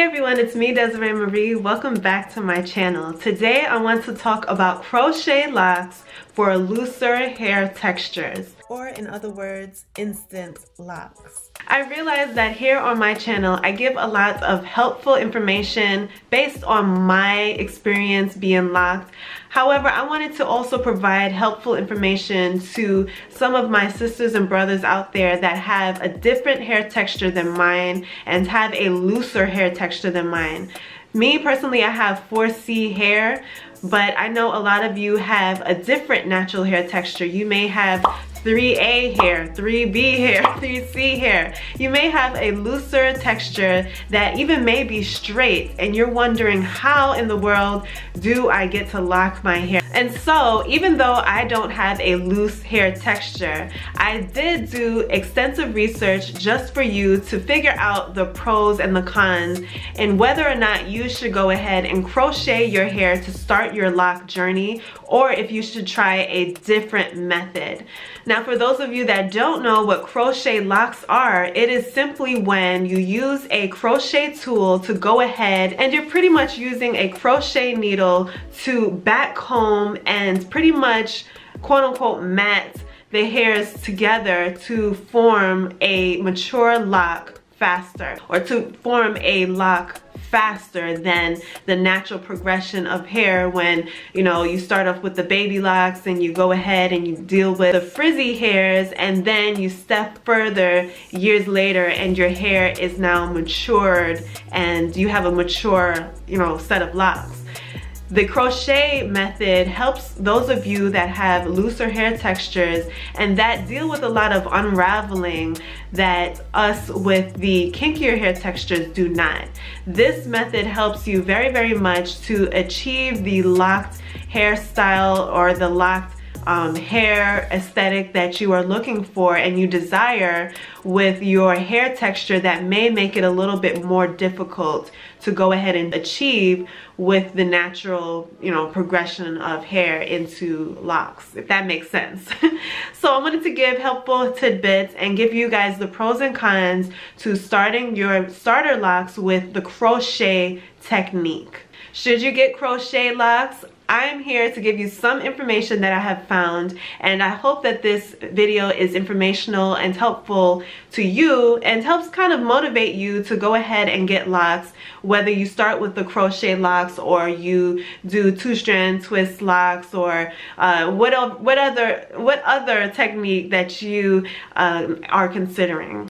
Hey everyone, it's me, Desiree Marie. Welcome back to my channel. Today I want to talk about crochet locks for looser hair textures, or in other words, instant locks. I realized that here on my channel, I give a lot of helpful information based on my experience being locked. However, I wanted to also provide helpful information to some of my sisters and brothers out there that have a different hair texture than mine and have a looser hair texture than mine. Me personally, I have 4C hair, but I know a lot of you have a different natural hair texture. You may have 3A hair, 3B hair, 3C hair. You may have a looser texture that even may be straight, and you're wondering, how in the world do I get to lock my hair? And so, even though I don't have a loose hair texture, I did do extensive research just for you to figure out the pros and the cons and whether or not you should go ahead and crochet your hair to start your lock journey, or if you should try a different method. Now, for those of you that don't know what crochet locks are, it is simply when you use a crochet tool to go ahead and you're pretty much using a crochet needle to back comb and pretty much quote-unquote mat the hairs together to form a mature lock faster, or to form a lock faster than the natural progression of hair when, you know, you start off with the baby locks and you go ahead and you deal with the frizzy hairs, and then you step further years later and your hair is now matured and you have a mature, you know, set of locks. The crochet method helps those of you that have looser hair textures and that deal with a lot of unraveling that us with the kinkier hair textures do not. This method helps you very, very much to achieve the locked hairstyle or the locked hair aesthetic that you are looking for and you desire with your hair texture that may make it a little bit more difficult to go ahead and achieve with the natural, you know, progression of hair into locks, if that makes sense. So I wanted to give helpful tidbits and give you guys the pros and cons to starting your starter locks with the crochet technique. Should you get crochet locks? I'm here to give you some information that I have found, and I hope that this video is informational and helpful to you and helps kind of motivate you to go ahead and get locks, whether you start with the crochet locks or you do two-strand twist locks, or what other technique that you are considering.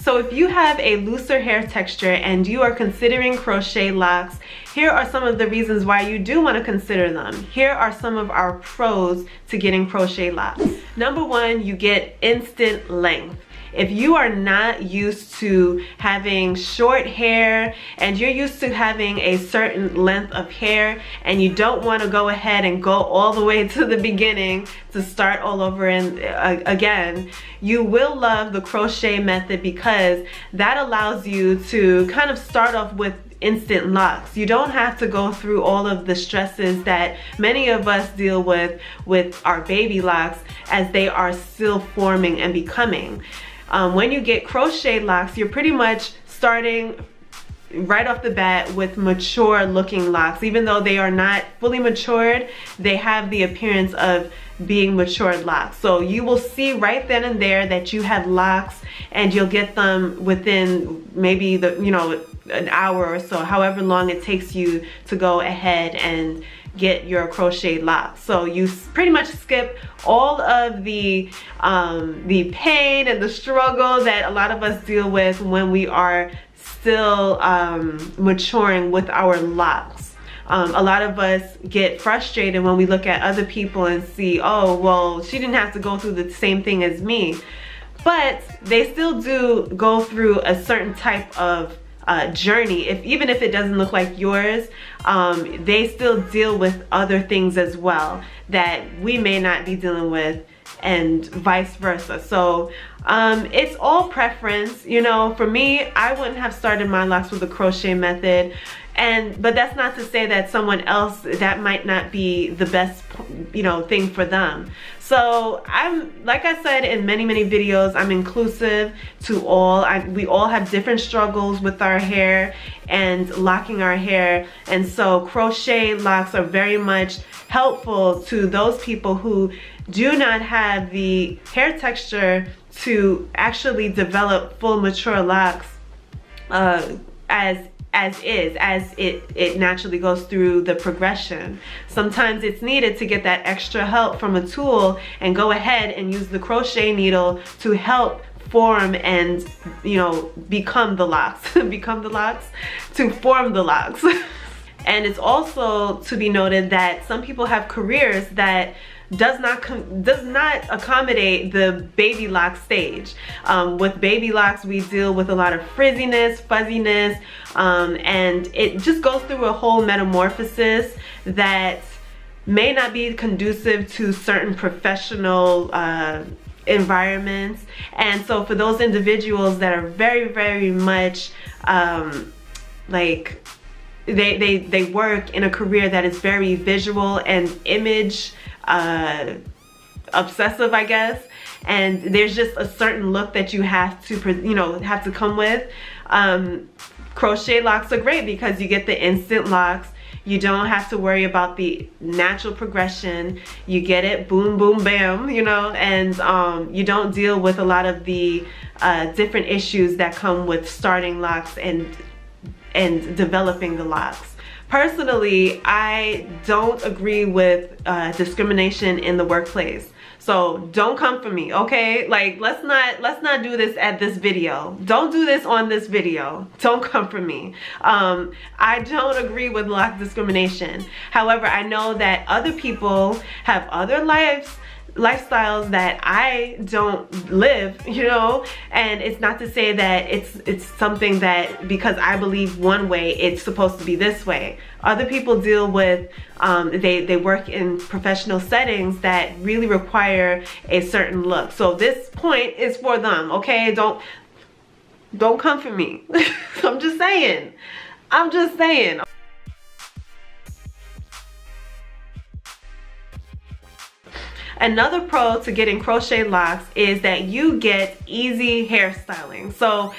So if you have a looser hair texture and you are considering crochet locks, here are some of the reasons why you do want to consider them. Here are some of our pros to getting crochet locks. Number one, you get instant length. If you are not used to having short hair and you're used to having a certain length of hair and you don't want to go ahead and go all the way to the beginning to start all over and again, you will love the crochet method because that allows you to kind of start off with instant locks. You don't have to go through all of the stresses that many of us deal with our baby locks as they are still forming and becoming. When you get crochet locks, you're pretty much starting right off the bat with mature looking locks. Even though they are not fully matured, they have the appearance of being matured locks. So you will see right then and there that you have locks, and you'll get them within maybe the, you know, an hour or so, however long it takes you to go ahead and get your crochet locks. So you pretty much skip all of the pain and the struggle that a lot of us deal with when we are still maturing with our locks. A lot of us get frustrated when we look at other people and see, oh, well, she didn't have to go through the same thing as me. But they still do go through a certain type of journey, even if it doesn't look like yours. They still deal with other things as well that we may not be dealing with, and vice versa. So It's all preference, you know. For me, I wouldn't have started my locks with the crochet method, but that's not to say that someone else, that might not be the best, you know, thing for them. So I'm, like I said in many videos, I'm inclusive to all. We all have different struggles with our hair and locking our hair, and so crochet locks are very much helpful to those people who do not have the hair texture to actually develop full mature locks as it naturally goes through the progression. Sometimes it's needed to get that extra help from a tool and go ahead and use the crochet needle to help form and, you know, become the locks, to form the locks. And it's also to be noted that some people have careers that does not accommodate the baby lock stage. With baby locks, we deal with a lot of frizziness, fuzziness, and it just goes through a whole metamorphosis that may not be conducive to certain professional environments. And so for those individuals that are very much like they work in a career that is very visual and image obsessive, I guess, and there's just a certain look that you have to, you know, come with. Crochet locks are great because you get the instant locks. You don't have to worry about the natural progression. You get it, boom, boom, bam, you know, and you don't deal with a lot of the different issues that come with starting locks and developing the locks. Personally, I don't agree with discrimination in the workplace. So don't come for me, okay? Like, let's not do this at this video. Don't do this on this video. Don't come for me. I don't agree with lock discrimination. However, I know that other people have other lifestyles that I don't live, you know, and it's not to say that it's something that because I believe one way it's supposed to be this way. Other people deal with they work in professional settings that really require a certain look. So this point is for them, okay? Don't come for me. I'm just saying. Another pro to getting crochet locks is that you get easy hairstyling. So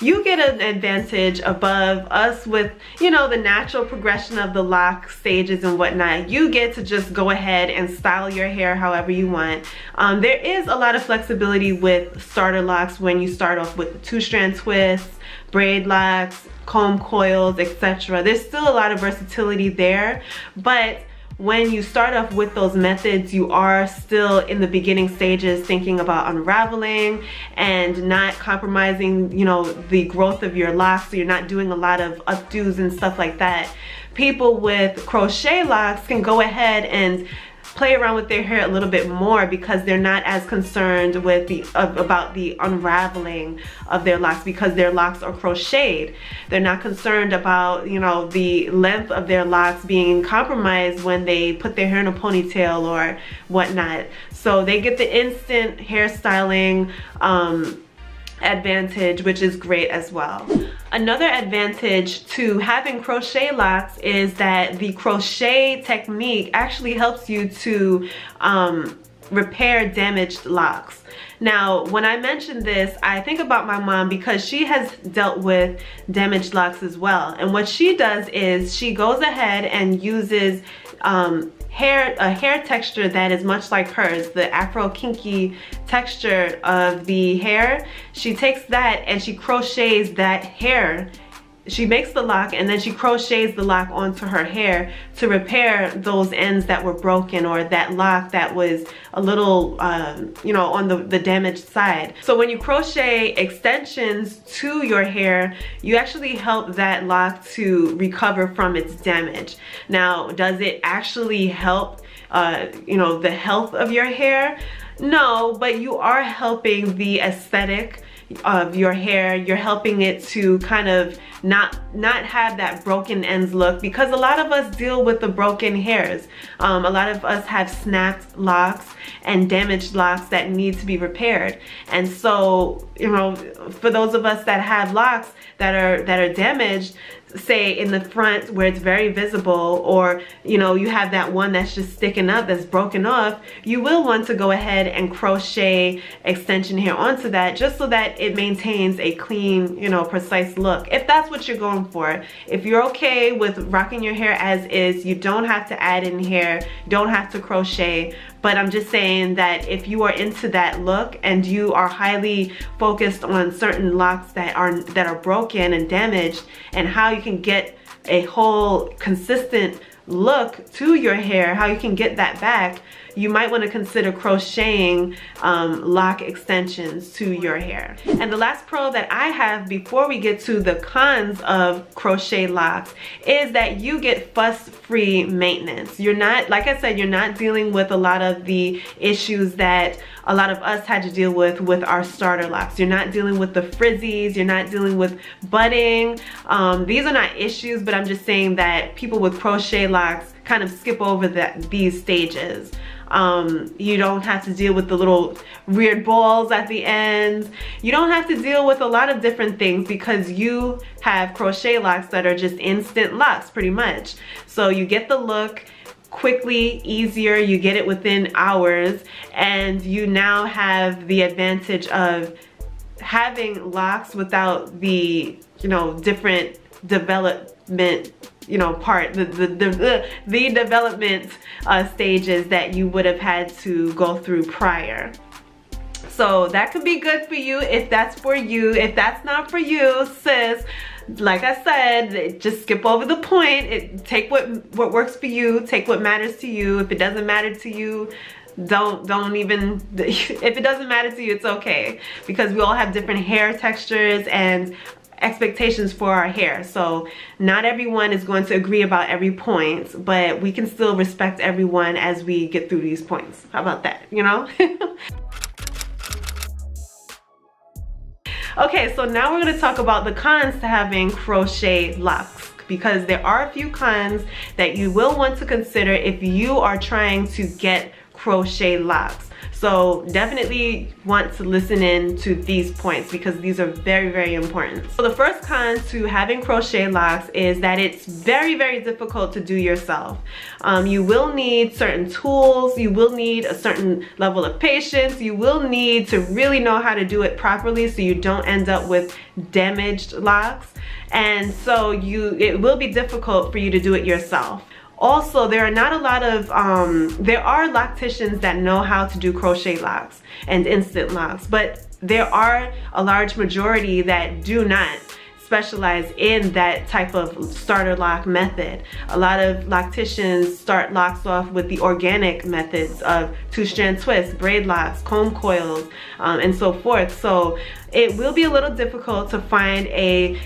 you get an advantage above us with, you know, the natural progression of the lock stages and whatnot. You get to just go ahead and style your hair however you want. There is a lot of flexibility with starter locks when you start off with 2-strand twists, braid locks, comb coils, etc. There's still a lot of versatility there, but when you start off with those methods, you are still in the beginning stages thinking about unraveling and not compromising, you know, the growth of your locks, so you're not doing a lot of updos and stuff like that. People with crochet locks can go ahead and play around with their hair a little bit more because they're not as concerned with about the unraveling of their locks because their locks are crocheted. They're not concerned about, you know, the length of their locks being compromised when they put their hair in a ponytail or whatnot. So they get the instant hairstyling advantage, which is great as well. Another advantage to having crochet locks is that the crochet technique actually helps you to repair damaged locks. Now, when I mention this, I think about my mom because she has dealt with damaged locks as well. And what she does is she goes ahead and uses a hair texture that is much like hers, the afro kinky texture of the hair. She takes that and she crochets that hair. She makes the lock and then she crochets the lock onto her hair to repair those ends that were broken or that lock that was a little, you know, on the damaged side. So when you crochet extensions to your hair, you actually help that lock to recover from its damage. Now, does it actually help, you know, the health of your hair? No, but you are helping the aesthetic. of your hair. You're helping it to kind of not have that broken ends look, because a lot of us deal with the broken hairs. A lot of us have snapped locks and damaged locks that need to be repaired. And so, you know, for those of us that have locks that are damaged, say in the front where it's very visible, or you know, you have that one that's just sticking up, that's broken off, you will want to go ahead and crochet extension hair onto that, just so that it maintains a clean, you know, precise look, if that's what you're going for. If you're okay with rocking your hair as is, you don't have to add in hair, don't have to crochet, but I'm just saying that if you are into that look and you are highly focused on certain locks that are broken and damaged, and how you can get a whole consistent look to your hair, how you can get that back, you might want to consider crocheting lock extensions to your hair. And the last pro that I have before we get to the cons of crochet locks is that you get fuss-free maintenance. You're not, like I said, you're not dealing with a lot of the issues that a lot of us had to deal with our starter locks. You're not dealing with the frizzies, you're not dealing with budding. These are not issues, but I'm just saying that people with crochet locks kind of skip over these stages. You don't have to deal with the little weird balls at the end. You don't have to deal with a lot of different things because you have crochet locks that are just instant locks pretty much. So you get the look quickly, easier, you get it within hours, and you now have the advantage of having locks without the, you know, different development, you know, the development stages that you would have had to go through prior. So that could be good for you if that's for you. If that's not for you, sis, like I said, just skip over the point. Take what works for you, take what matters to you. If it doesn't matter to you, don't even, if it doesn't matter to you, it's okay, because we all have different hair textures and expectations for our hair. So not everyone is going to agree about every point, but we can still respect everyone as we get through these points. How about that, you know? Okay, so now we're going to talk about the cons to having crochet locks, because there are a few cons that you will want to consider if you are trying to get crochet locks. So definitely want to listen in to these points because these are very, very important. So the first con to having crochet locks is that it's very, very difficult to do yourself. You will need certain tools, you will need a certain level of patience, you will need to really know how to do it properly so you don't end up with damaged locks. And so it will be difficult for you to do it yourself. Also, there are not a lot of, there are locticians that know how to do crochet locks and instant locks, but there are a large majority that do not specialize in that type of starter lock method. A lot of locticians start locks off with the organic methods of two-strand twists, braid locks, comb coils, and so forth. So it will be a little difficult to find a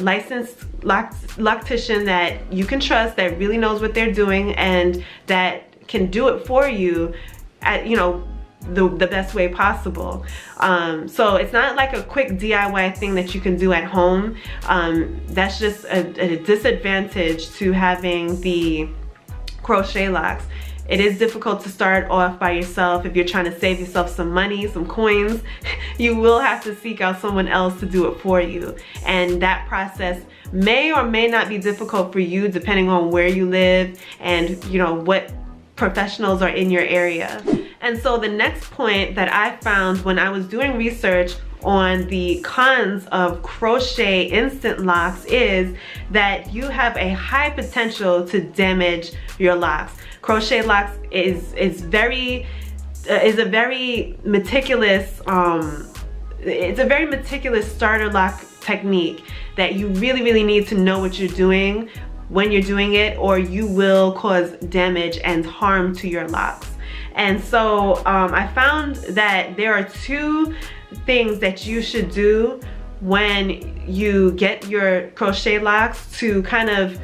licensed loctician that you can trust, that really knows what they're doing and that can do it for you at, you know, the best way possible. So it's not like a quick DIY thing that you can do at home. That's just a disadvantage to having the crochet locks. It is difficult to start off by yourself. If you're trying to save yourself some money, some coins, you will have to seek out someone else to do it for you. And that process may or may not be difficult for you depending on where you live and, you know, what professionals are in your area. And so the next point that I found when I was doing research on the cons of crochet instant locks is that you have a high potential to damage your locks. Crochet locks is a very meticulous starter lock technique that you really need to know what you're doing when you're doing it, or you will cause damage and harm to your locks. And so I found that there are two things that you should do when you get your crochet locks to kind of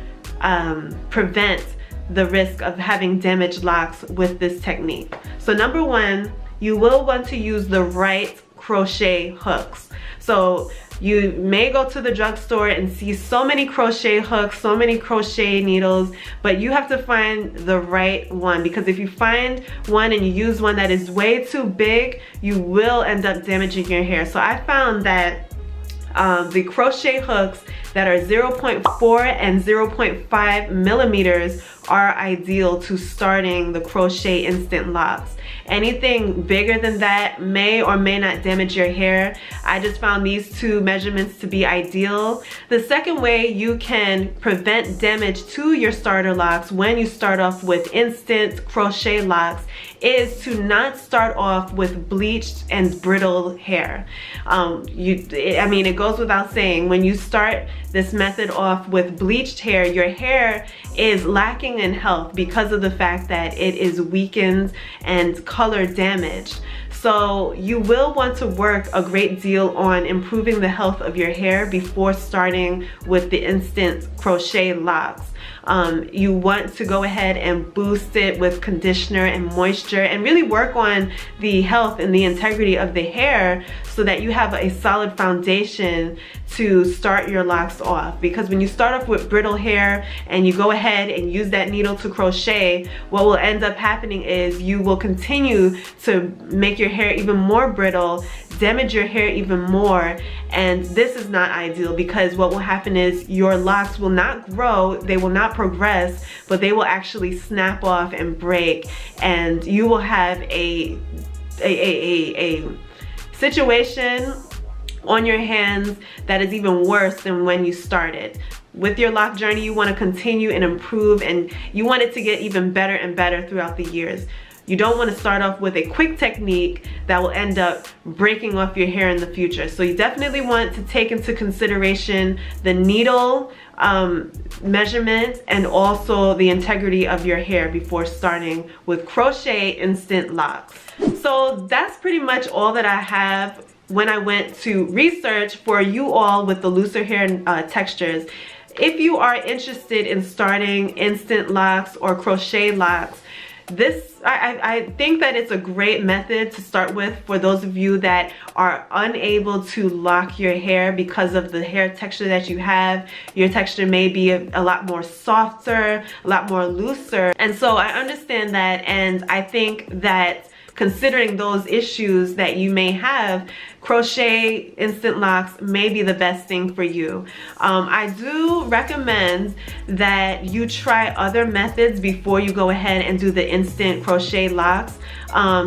prevent the risk of having damaged locks with this technique. So number one, you will want to use the right crochet hooks. So you may go to the drugstore and see so many crochet hooks, so many crochet needles, but you have to find the right one, because if you find one and you use one that is way too big, you will end up damaging your hair. So I found that the crochet hooks that are 0.4 and 0.5 millimeters are ideal to starting the crochet instant locks. Anything bigger than that may or may not damage your hair. I just found these two measurements to be ideal. The second way you can prevent damage to your starter locks when you start off with instant crochet locks is to not start off with bleached and brittle hair. It goes without saying, when you start this method off with bleached hair, your hair is lacking in health because of the fact that it is weakened and color damaged. So you will want to work a great deal on improving the health of your hair before starting with the instant crochet locks. You want to go ahead and boost it with conditioner and moisture and really work on the health and the integrity of the hair so that you have a solid foundation to start your locks off. Because when you start off with brittle hair and you go ahead and use that needle to crochet, what will end up happening is you will continue to make your hair even more brittle, damage your hair even more, and this is not ideal, because what will happen is your locks will not grow, they will not progress, but they will actually snap off and break, and you will have a situation on your hands that is even worse than when you started. With your lock journey, you want to continue and improve, and you want it to get even better and better throughout the years. You don't want to start off with a quick technique that will end up breaking off your hair in the future. So you definitely want to take into consideration the needle measurements and also the integrity of your hair before starting with crochet instant locks. So that's pretty much all that I have when I went to research for you all with the looser hair textures. If you are interested in starting instant locks or crochet locks, I think that it's a great method to start with for those of you that are unable to lock your hair because of the hair texture that you have. Your texture may be a lot more softer, a lot more looser. And so I understand that, and I think that considering those issues that you may have, crochet instant locks may be the best thing for you. I do recommend that you try other methods before you go ahead and do the instant crochet locks,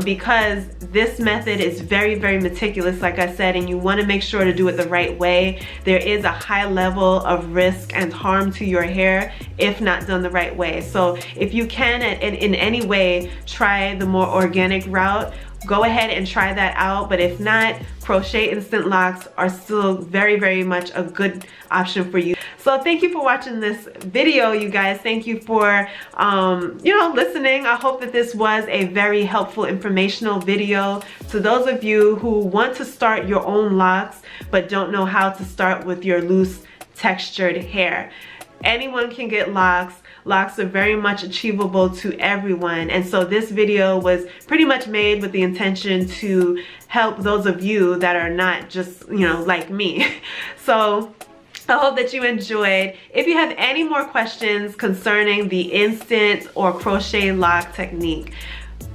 because this method is very, very meticulous, like I said, and you want to make sure to do it the right way. There is a high level of risk and harm to your hair if not done the right way. So if you can in any way try the more organic route, go ahead and try that out. But if not, crochet instant locks are still very, very much a good option for you. So thank you for watching this video, you guys. Thank you for listening. I hope that this was a very helpful, informational video to those of you who want to start your own locks but don't know how to start with your loose textured hair. Anyone can get locks. Locks are very much achievable to everyone, and so this video was pretty much made with the intention to help those of you that are not just, like me. So I hope that you enjoyed. If you have any more questions concerning the instant or crochet lock technique,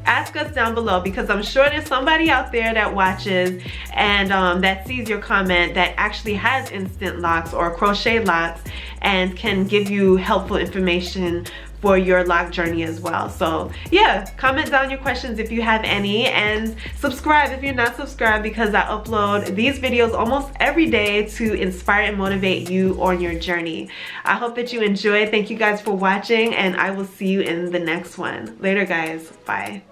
ask us down below, because I'm sure there's somebody out there that watches and that sees your comment that actually has instant locks or crochet locks and can give you helpful information for your lock journey as well. So yeah, comment down your questions if you have any, and subscribe if you're not subscribed, because I upload these videos almost every day to inspire and motivate you on your journey. I hope that you enjoyed. Thank you guys for watching, and I will see you in the next one. Later guys, bye.